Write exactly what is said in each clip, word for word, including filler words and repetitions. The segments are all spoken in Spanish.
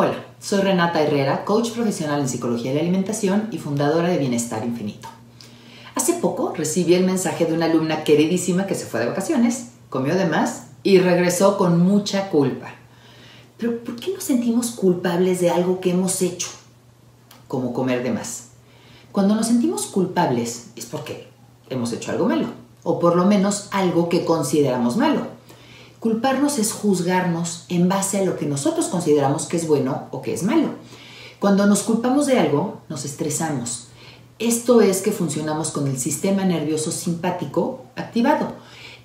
Hola, soy Renata Herrera, coach profesional en psicología de la alimentación y fundadora de Bienestar Infinito. Hace poco recibí el mensaje de una alumna queridísima que se fue de vacaciones, comió de más y regresó con mucha culpa. Pero ¿por qué nos sentimos culpables de algo que hemos hecho? Como comer de más. Cuando nos sentimos culpables es porque hemos hecho algo malo, o por lo menos algo que consideramos malo. Culparnos es juzgarnos en base a lo que nosotros consideramos que es bueno o que es malo. Cuando nos culpamos de algo, nos estresamos. Esto es que funcionamos con el sistema nervioso simpático activado.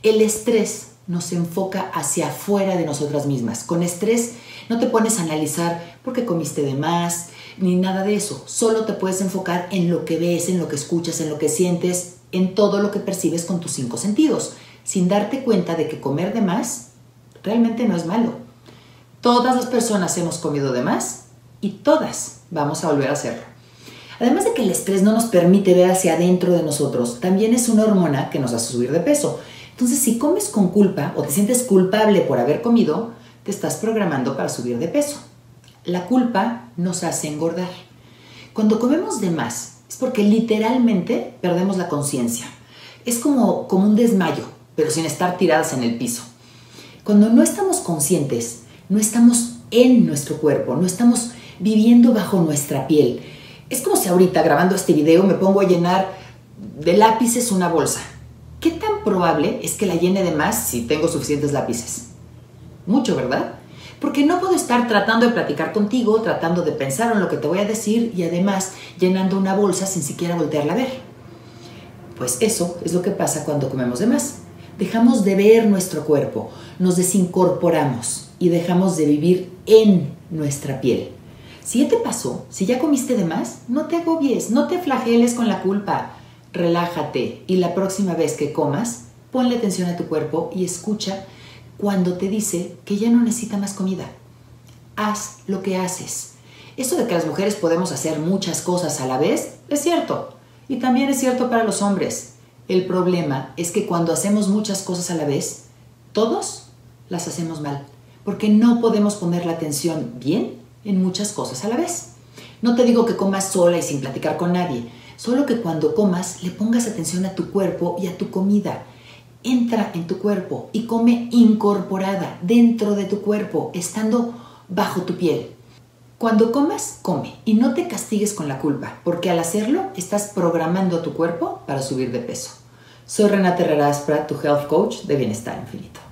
El estrés nos enfoca hacia afuera de nosotras mismas. Con estrés no te pones a analizar por qué comiste de más, ni nada de eso. Solo te puedes enfocar en lo que ves, en lo que escuchas, en lo que sientes, en todo lo que percibes con tus cinco sentidos, sin darte cuenta de que comer de más realmente no es malo. Todas las personas hemos comido de más y todas vamos a volver a hacerlo. Además de que el estrés no nos permite ver hacia adentro de nosotros, también es una hormona que nos hace subir de peso. Entonces, si comes con culpa o te sientes culpable por haber comido, te estás programando para subir de peso. La culpa nos hace engordar. Cuando comemos de más es porque literalmente perdemos la conciencia. Es como, como un desmayo, pero sin estar tiradas en el piso. Cuando no estamos conscientes, no estamos en nuestro cuerpo, no estamos viviendo bajo nuestra piel. Es como si ahorita, grabando este video, me pongo a llenar de lápices una bolsa. ¿Qué tan probable es que la llene de más si tengo suficientes lápices? Mucho, ¿verdad? Porque no puedo estar tratando de platicar contigo, tratando de pensar en lo que te voy a decir y además llenando una bolsa sin siquiera voltearla a ver. Pues eso es lo que pasa cuando comemos de más. Dejamos de ver nuestro cuerpo, nos desincorporamos y dejamos de vivir en nuestra piel. Si ya te pasó, si ya comiste de más, no te agobies, no te flageles con la culpa. Relájate y la próxima vez que comas, ponle atención a tu cuerpo y escucha cuando te dice que ya no necesita más comida. Haz lo que haces. Eso de que las mujeres podemos hacer muchas cosas a la vez es cierto. Y también es cierto para los hombres. El problema es que cuando hacemos muchas cosas a la vez, todos las hacemos mal, porque no podemos poner la atención bien en muchas cosas a la vez. No te digo que comas sola y sin platicar con nadie, solo que cuando comas le pongas atención a tu cuerpo y a tu comida. Entra en tu cuerpo y come incorporada, dentro de tu cuerpo, estando bajo tu piel. Cuando comas, come y no te castigues con la culpa, porque al hacerlo estás programando a tu cuerpo para subir de peso. Soy Renata Herrera Spratt, tu Health Coach de Bienestar Infinito.